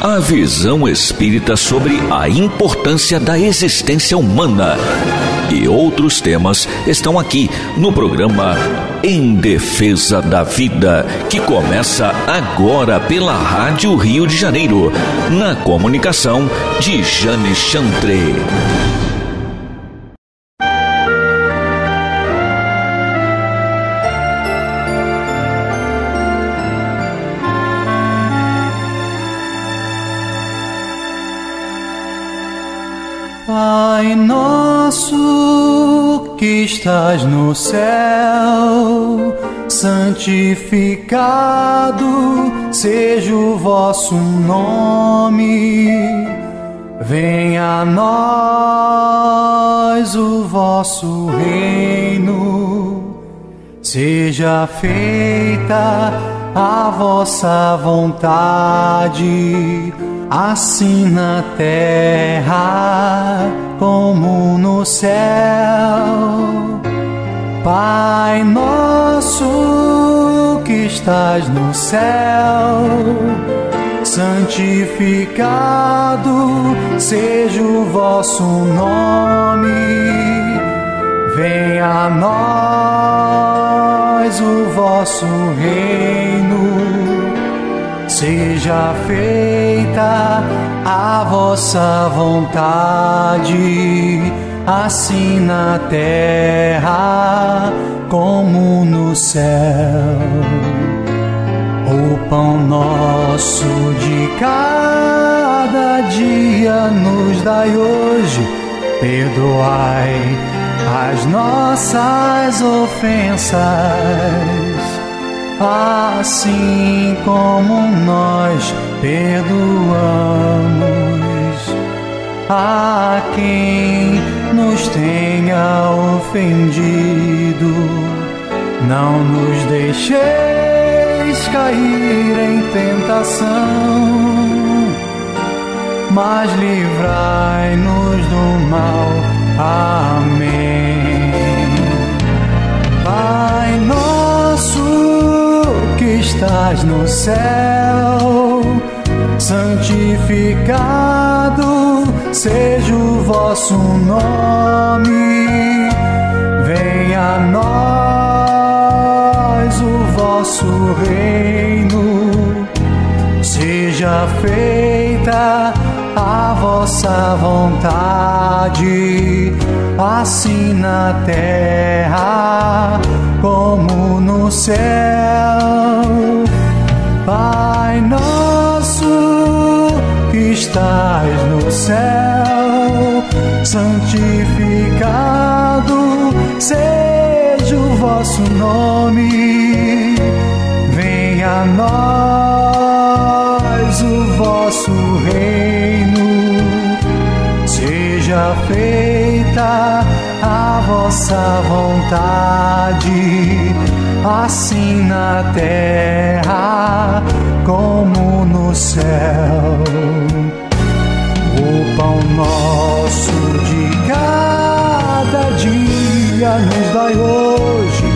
a visão espírita sobre a importância da existência humana. E outros temas estão aqui no programa Em Defesa da Vida, que começa agora pela Rádio Rio de Janeiro, na comunicação de Jane Chantre. Pai nosso que estás no céu, santificado seja o vosso nome. Venha a nós o vosso reino. Seja feita a vossa vontade, assim na terra como no céu. Pai nosso que estás no céu, santificado seja o vosso nome. Venha a nós o vosso reino. Seja feita a vossa vontade, assim na terra como no céu. O pão nosso de cada dia nos dai hoje. Perdoai as nossas ofensas, assim como nós perdoamos a quem nos tenha ofendido. Não nos deixeis cair em tentação, mas livrai-nos do mal. Amém. Pai nosso que estás no céu, santificado seja o vosso nome. Venha a nós o vosso reino. Seja feita a vossa vontade, assim na terra como no céu. Pai nosso que estás no céu, santificado seja o vosso nome. Venha a nós o vosso reino. Seja feita a vossa vontade, assim na terra como no céu. O pão nosso de cada dia nos dai hoje.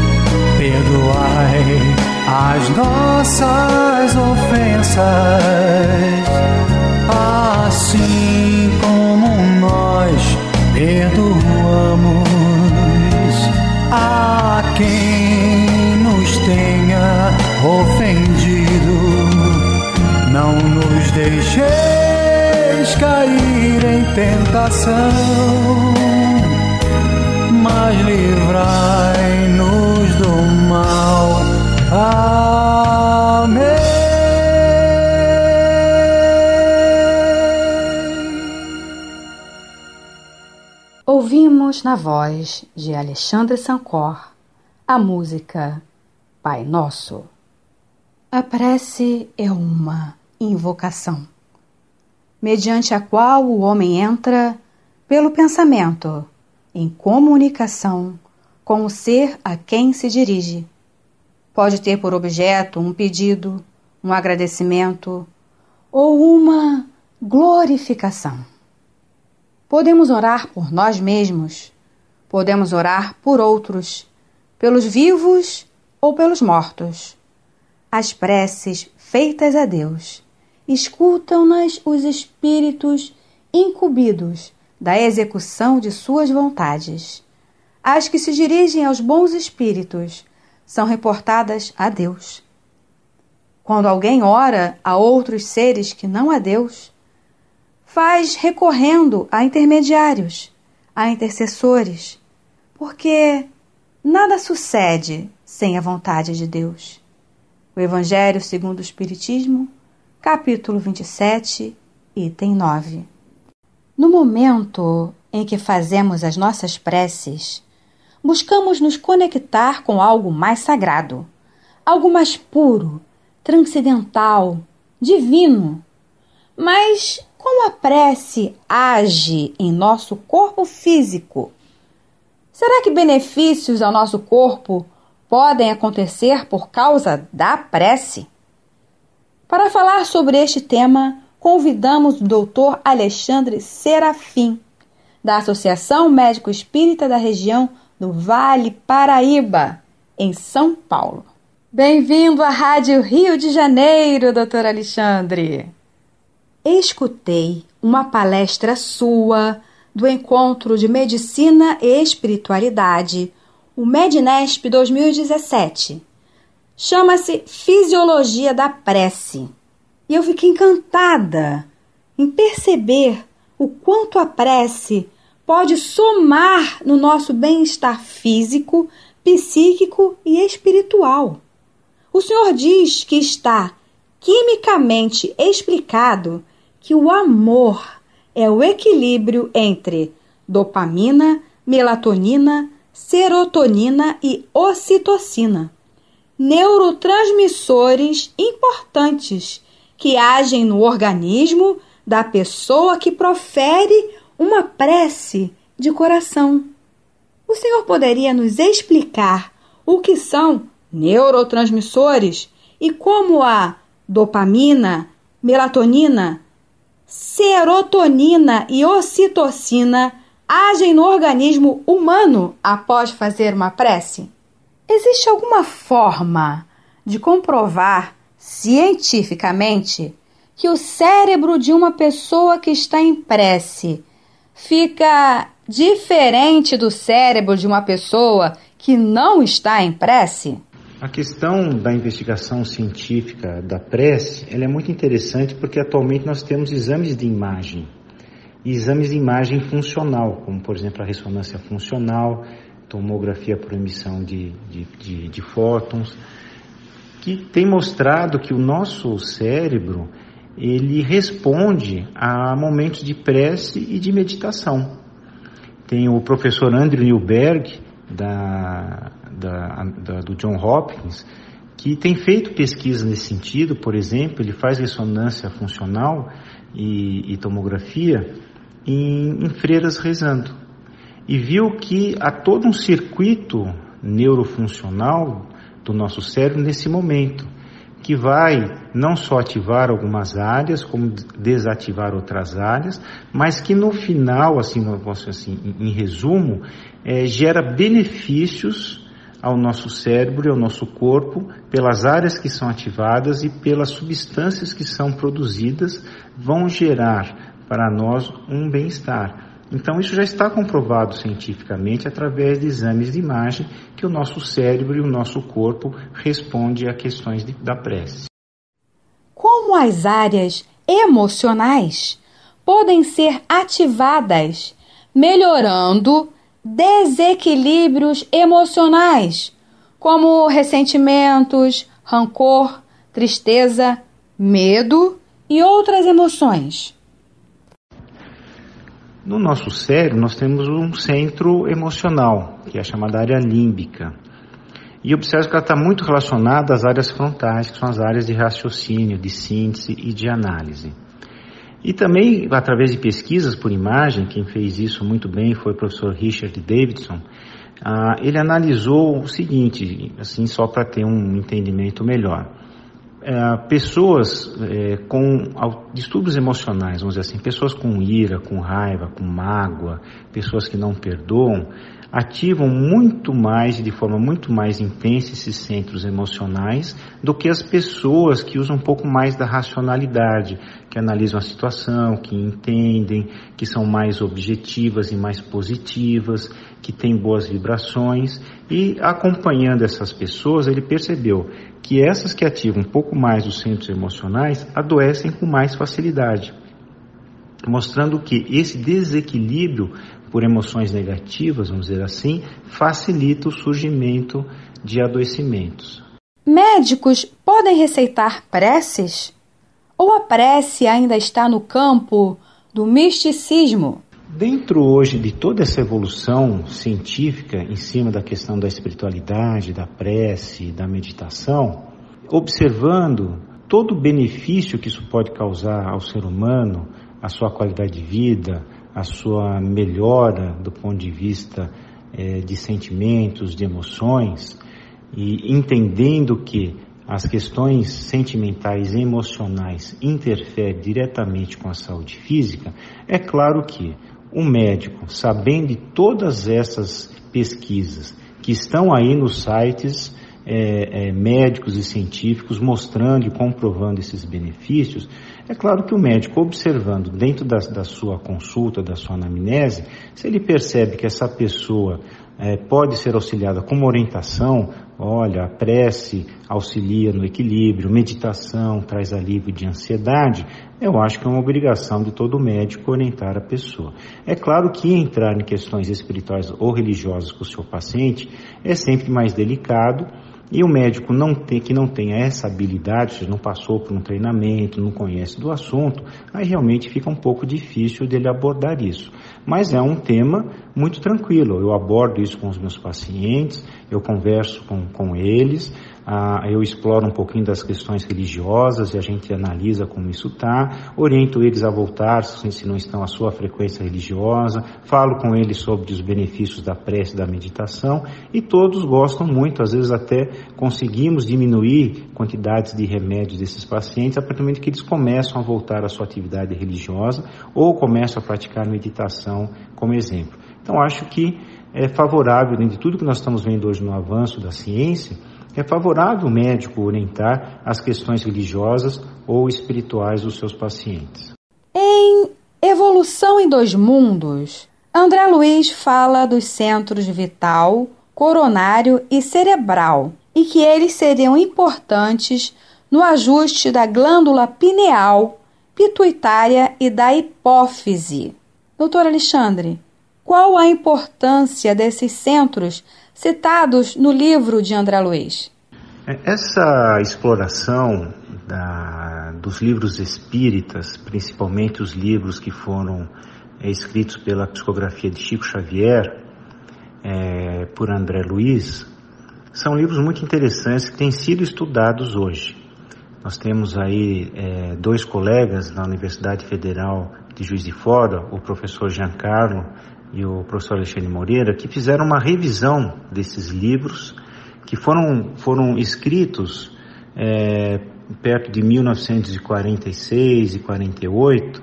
Perdoai as nossas ofensas, assim como nós perdoamos a quem nos tenha ofendido. Não nos deixeis cair em tentação, mas livrai-nos do mal. Amém. Ouvimos na voz de Alexandre Sancor a música Pai Nosso. A prece é uma invocação, mediante a qual o homem entra, pelo pensamento, em comunicação com o ser a quem se dirige. Pode ter por objeto um pedido, um agradecimento ou uma glorificação. Podemos orar por nós mesmos, podemos orar por outros, pelos vivos ou pelos mortos. As preces feitas a Deus escutam-nas os espíritos incumbidos da execução de suas vontades. As que se dirigem aos bons espíritos são reportadas a Deus. Quando alguém ora a outros seres que não a Deus, faz recorrendo a intermediários, a intercessores, porque nada sucede sem a vontade de Deus. O Evangelho segundo o Espiritismo, capítulo 27, item 9. No momento em que fazemos as nossas preces, buscamos nos conectar com algo mais sagrado, algo mais puro, transcendental, divino. Mas como a prece age em nosso corpo físico? Será que benefícios ao nosso corpo podem acontecer por causa da prece? Para falar sobre este tema, convidamos o Dr. Alexandre Serafim, da Associação Médico-Espírita da região do Vale Paraíba, em São Paulo. Bem-vindo à Rádio Rio de Janeiro, Dr. Alexandre. Escutei uma palestra sua do Encontro de Medicina e Espiritualidade, o Medinesp 2017. Chama-se Fisiologia da Prece. E eu fiquei encantada em perceber o quanto a prece pode somar no nosso bem-estar físico, psíquico e espiritual. O senhor diz que está quimicamente explicado que o amor é o equilíbrio entre dopamina, melatonina, serotonina e ocitocina, neurotransmissores importantes que agem no organismo da pessoa que profere uma prece de coração. O senhor poderia nos explicar o que são neurotransmissores e como a dopamina, melatonina, serotonina e ocitocina agem no organismo humano após fazer uma prece? Existe alguma forma de comprovar cientificamente que o cérebro de uma pessoa que está em prece fica diferente do cérebro de uma pessoa que não está em prece? A questão da investigação científica da prece, ela é muito interessante porque atualmente nós temos exames de imagem. Exames de imagem funcional, como por exemplo a ressonância funcional, tomografia por emissão de fótons, que tem mostrado que o nosso cérebro, ele responde a momentos de prece e de meditação. Tem o professor Andrew Newberg, do Johns Hopkins, que tem feito pesquisa nesse sentido. Por exemplo, ele faz ressonância funcional e tomografia em freiras rezando, e viu que há todo um circuito neurofuncional do nosso cérebro nesse momento, que vai não só ativar algumas áreas, como desativar outras áreas, mas que no final, em resumo, gera benefícios ao nosso cérebro e ao nosso corpo, pelas áreas que são ativadas e pelas substâncias que são produzidas, vão gerar para nós um bem-estar. Então, isso já está comprovado cientificamente através de exames de imagem que o nosso cérebro e o nosso corpo respondem a questões da prece. Como as áreas emocionais podem ser ativadas, melhorando desequilíbrios emocionais, como ressentimentos, rancor, tristeza, medo e outras emoções? No nosso cérebro, nós temos um centro emocional, que é a chamada área límbica. E observa que ela está muito relacionada às áreas frontais, que são as áreas de raciocínio, de síntese e de análise. E também, através de pesquisas por imagem, quem fez isso muito bem foi o professor Richard Davidson. Ele analisou o seguinte, só para ter um entendimento melhor. Pessoas com distúrbios emocionais, pessoas com ira, com raiva, com mágoa, pessoas que não perdoam, ativam muito mais, de forma muito mais intensa, esses centros emocionais do que as pessoas que usam um pouco mais da racionalidade, que analisam a situação, que entendem, que são mais objetivas e mais positivas, que têm boas vibrações. E acompanhando essas pessoas, ele percebeu que essas que ativam um pouco mais os centros emocionais adoecem com mais facilidade, mostrando que esse desequilíbrio por emoções negativas, vamos dizer assim, facilita o surgimento de adoecimentos. Médicos podem receitar preces? Ou a prece ainda está no campo do misticismo? Dentro hoje de toda essa evolução científica em cima da questão da espiritualidade, da prece, da meditação, observando todo o benefício que isso pode causar ao ser humano, a sua qualidade de vida, a sua melhora do ponto de vista de sentimentos, de emoções, e entendendo que as questões sentimentais e emocionais interferem diretamente com a saúde física, é claro que um médico, sabendo de todas essas pesquisas que estão aí nos sites médicos e científicos mostrando e comprovando esses benefícios, é claro que o médico, observando dentro da sua consulta, da sua anamnese, se ele percebe que essa pessoa pode ser auxiliada com uma orientação, olha, a prece auxilia no equilíbrio, meditação traz alívio de ansiedade, eu acho que é uma obrigação de todo médico orientar a pessoa. É claro que entrar em questões espirituais ou religiosas com o seu paciente é sempre mais delicado, e o médico que não tenha essa habilidade, não passou por um treinamento, não conhece do assunto, aí realmente fica um pouco difícil dele abordar isso. Mas é um tema muito tranquilo, eu abordo isso com os meus pacientes, eu converso com eles, eu exploro um pouquinho das questões religiosas e a gente analisa como isso está, oriento eles a voltar se não estão à sua frequência religiosa, falo com eles sobre os benefícios da prece, da meditação, e todos gostam muito, às vezes até conseguimos diminuir quantidades de remédios desses pacientes a partir do momento que eles começam a voltar à sua atividade religiosa ou começam a praticar meditação como exemplo. Então acho que é favorável, dentro de tudo que nós estamos vendo hoje no avanço da ciência, é favorável o médico orientar as questões religiosas ou espirituais dos seus pacientes. Em Evolução em Dois Mundos, André Luiz fala dos centros vital, coronário e cerebral, e que eles seriam importantes no ajuste da glândula pineal, pituitária e da hipófise. Doutor Alexandre, qual a importância desses centros citados no livro de André Luiz? Essa exploração dos livros espíritas, principalmente os livros que foram escritos pela psicografia de Chico Xavier, por André Luiz, são livros muito interessantes que têm sido estudados hoje. Nós temos aí dois colegas da Universidade Federal de Juiz de Fora, o professor Giancarlo e o professor Alexandre Moreira, que fizeram uma revisão desses livros, que foram escritos perto de 1946 e 48,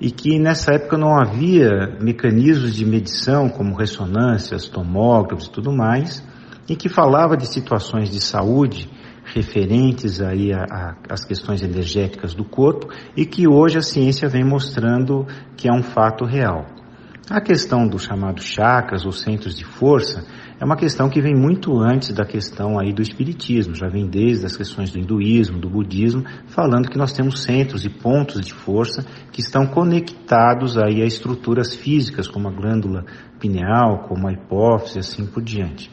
e que nessa época não havia mecanismos de medição como ressonâncias, tomógrafos e tudo mais, e que falava de situações de saúde referentes aí às questões energéticas do corpo, e que hoje a ciência vem mostrando que é um fato real. A questão dos chamados chakras ou centros de força é uma questão que vem muito antes da questão aí do espiritismo, já vem desde as questões do hinduísmo, do budismo, falando que nós temos centros e pontos de força que estão conectados aí a estruturas físicas, como a glândula pineal, como a hipófise, assim por diante.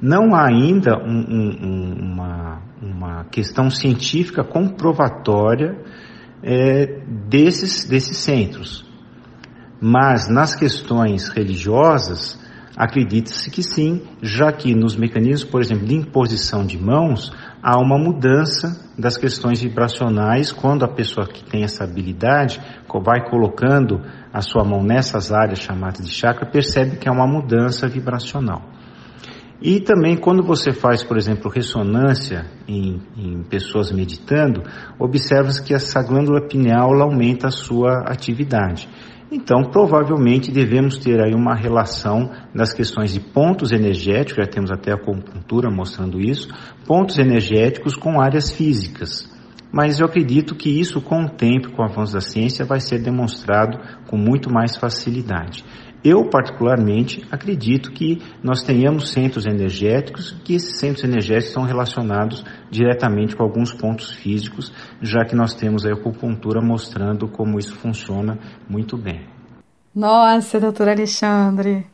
Não há ainda uma questão científica comprovatória desses centros. Mas nas questões religiosas, acredita-se que sim, já que nos mecanismos, por exemplo, de imposição de mãos, há uma mudança das questões vibracionais quando a pessoa que tem essa habilidade vai colocando a sua mão nessas áreas chamadas de chakra, percebe que é uma mudança vibracional. E também quando você faz, por exemplo, ressonância em pessoas meditando, observa-se que essa glândula pineal aumenta a sua atividade. Então, provavelmente, devemos ter aí uma relação das questões de pontos energéticos, já temos até a acupuntura mostrando isso, pontos energéticos com áreas físicas. Mas eu acredito que isso, com o tempo, com o avanço da ciência, vai ser demonstrado com muito mais facilidade. Eu, particularmente, acredito que nós tenhamos centros energéticos, que esses centros energéticos são relacionados diretamente com alguns pontos físicos, já que nós temos a acupuntura mostrando como isso funciona muito bem. Nossa, doutor Alexandre,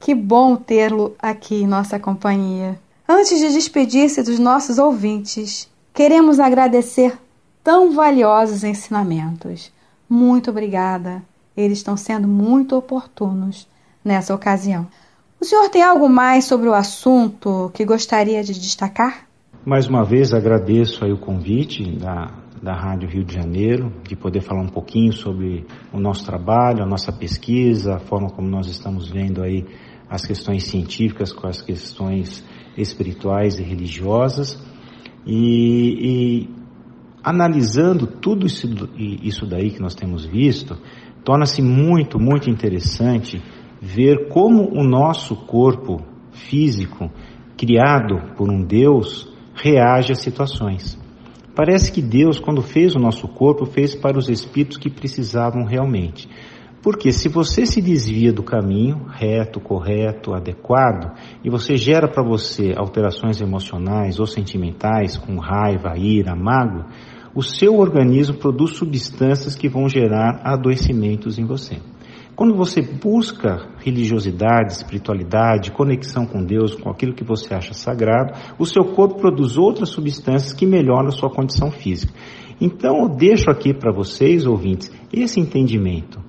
que bom tê-lo aqui em nossa companhia. Antes de despedir-se dos nossos ouvintes, queremos agradecer tão valiosos ensinamentos. Muito obrigada. Eles estão sendo muito oportunos nessa ocasião. O senhor tem algo mais sobre o assunto que gostaria de destacar? Mais uma vez agradeço aí o convite da Rádio Rio de Janeiro, de poder falar um pouquinho sobre o nosso trabalho, a nossa pesquisa, a forma como nós estamos vendo aí as questões científicas com as questões espirituais e religiosas. E analisando tudo isso daí que nós temos visto, torna-se muito, muito interessante ver como o nosso corpo físico, criado por um Deus, reage às situações. Parece que Deus, quando fez o nosso corpo, fez para os espíritos que precisavam realmente. Porque se você se desvia do caminho reto, correto, adequado, e você gera para você alterações emocionais ou sentimentais, com raiva, ira, mágoa, o seu organismo produz substâncias que vão gerar adoecimentos em você. Quando você busca religiosidade, espiritualidade, conexão com Deus, com aquilo que você acha sagrado, o seu corpo produz outras substâncias que melhoram a sua condição física. Então eu deixo aqui para vocês, ouvintes, esse entendimento.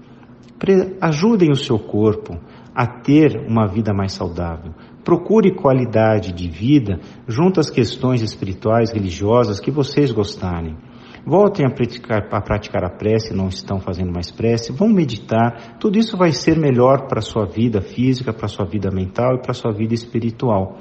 Ajudem o seu corpo a ter uma vida mais saudável. Procure qualidade de vida junto às questões espirituais, religiosas que vocês gostarem. Voltem a praticar a prece, não estão fazendo mais prece, vão meditar. Tudo isso vai ser melhor para a sua vida física, para a sua vida mental e para a sua vida espiritual.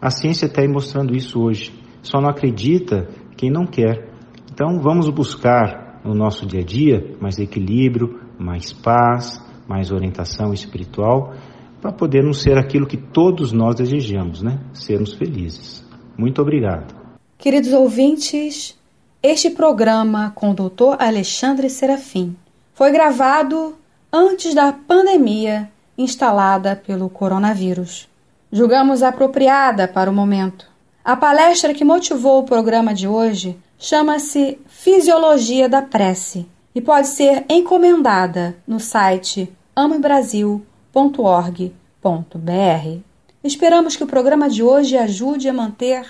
A ciência está aí mostrando isso hoje. Só não acredita quem não quer. Então vamos buscar no nosso dia a dia mais equilíbrio, mais paz, mais orientação espiritual, para podermos ser aquilo que todos nós desejamos, né? Sermos felizes. Muito obrigado. Queridos ouvintes, este programa com o Dr. Alexandre Serafim foi gravado antes da pandemia instalada pelo coronavírus. Julgamos apropriada para o momento. A palestra que motivou o programa de hoje chama-se Fisiologia da Prece e pode ser encomendada no site amoembrasil.org.br. Esperamos que o programa de hoje ajude a manter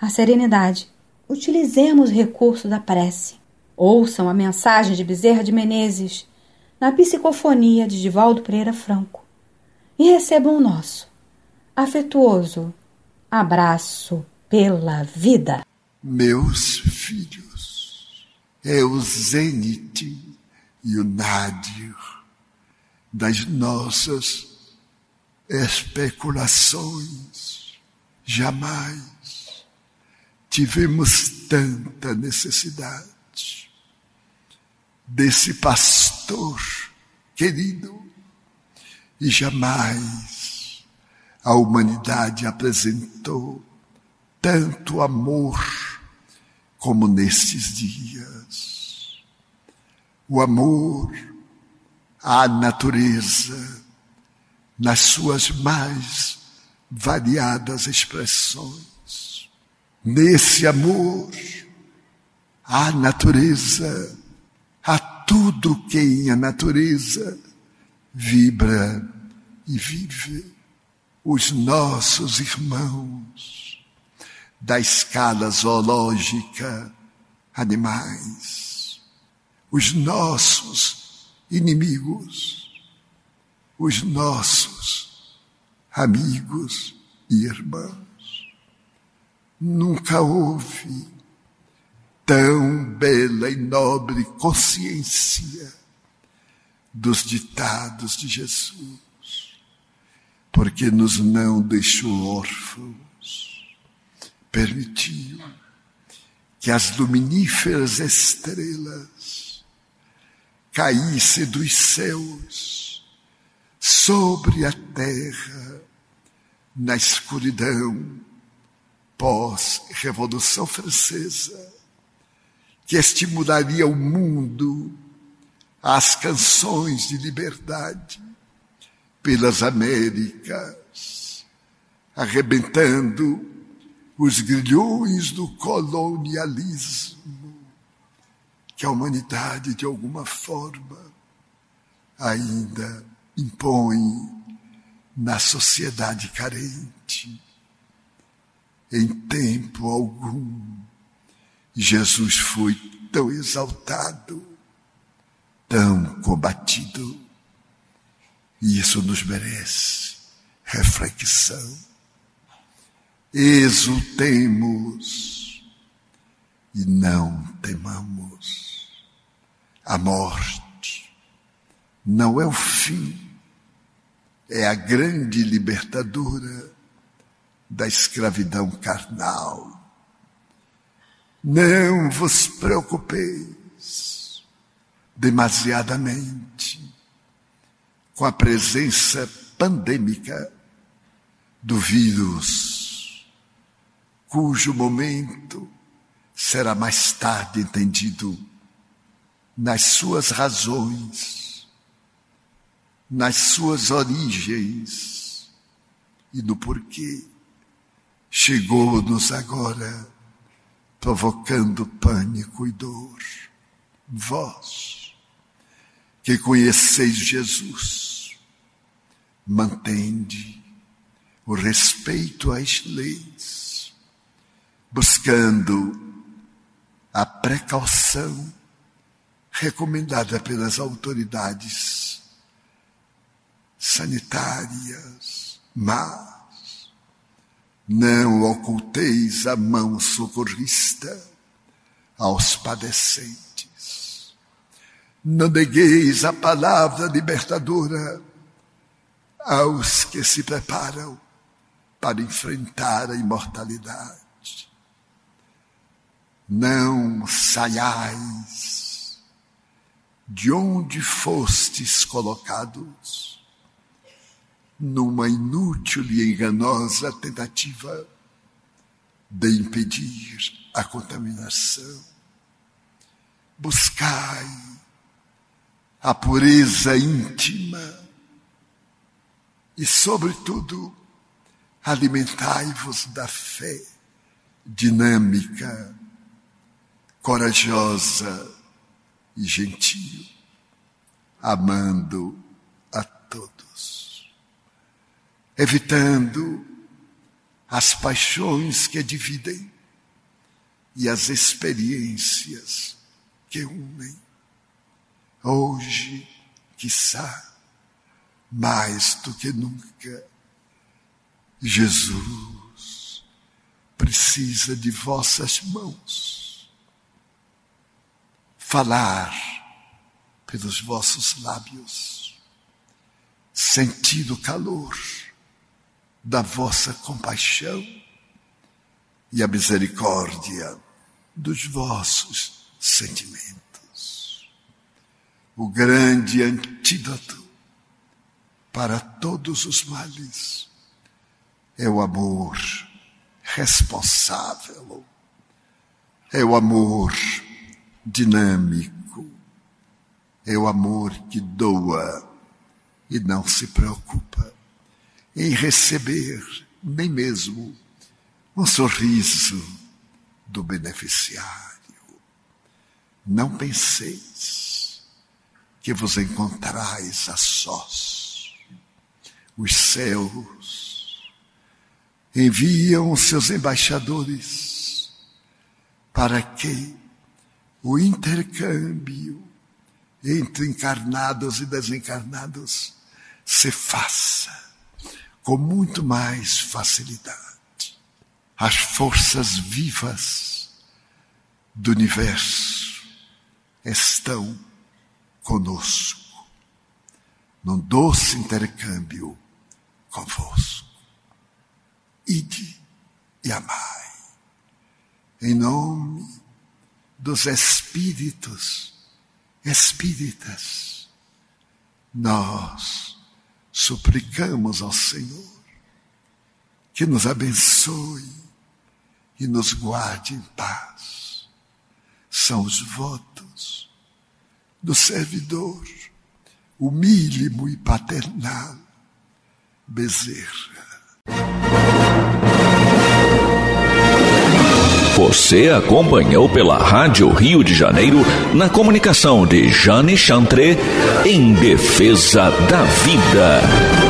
a serenidade. Utilizemos o recurso da prece. Ouçam a mensagem de Bezerra de Menezes na psicofonia de Divaldo Pereira Franco e recebam o nosso afetuoso abraço pela vida. Meus filhos, é o zênite e o nadir das nossas especulações. Jamais tivemos tanta necessidade desse pastor querido e jamais a humanidade apresentou tanto amor como nesses dias. O amor à natureza, nas suas mais variadas expressões. Nesse amor à natureza, a tudo que em a natureza vibra e vive, os nossos irmãos da escala zoológica, animais, os nossos inimigos, os nossos amigos e irmãos. Nunca houve tão bela e nobre consciência dos ditados de Jesus, porque nos não deixou órfãos, permitiu que as luminíferas estrelas caísse dos céus sobre a terra na escuridão pós-Revolução Francesa, que estimularia o mundo às canções de liberdade pelas Américas, arrebentando os grilhões do colonialismo que a humanidade, de alguma forma, ainda impõe na sociedade carente. Em tempo algum, Jesus foi tão exaltado, tão combatido, e isso nos merece reflexão. Exultemos e não temamos. A morte não é o fim, é a grande libertadora da escravidão carnal. Não vos preocupeis demasiadamente com a presença pandêmica do vírus, cujo momento será mais tarde entendido nas suas razões, nas suas origens e no porquê chegou-nos agora provocando pânico e dor. Vós, que conheceis Jesus, mantende o respeito às leis, buscando a precaução recomendada pelas autoridades sanitárias, mas não oculteis a mão socorrista aos padecentes. Não negueis a palavra libertadora aos que se preparam para enfrentar a imortalidade. Não saiais de onde fostes colocados numa inútil e enganosa tentativa de impedir a contaminação. Buscai a pureza íntima e, sobretudo, alimentai-vos da fé dinâmica, corajosa e gentil, amando a todos, evitando as paixões que dividem e as experiências que unem. Hoje, quiçá, mais do que nunca, Jesus precisa de vossas mãos. Falar pelos vossos lábios, sentir o calor da vossa compaixão e a misericórdia dos vossos sentimentos. O grande antídoto para todos os males é o amor responsável, é o amor dinâmico, é o amor que doa e não se preocupa em receber nem mesmo um sorriso do beneficiário. Não penseis que vos encontrais a sós. Os céus enviam seus embaixadores para que o intercâmbio entre encarnados e desencarnados se faça com muito mais facilidade. As forças vivas do universo estão conosco, num doce intercâmbio convosco. Ide e amai, em nome dos espíritos espíritas, nós suplicamos ao Senhor que nos abençoe e nos guarde em paz. São os votos do servidor humílimo e paternal Bezerra. Você acompanhou pela Rádio Rio de Janeiro, na comunicação de Jane Chantre, em defesa da vida.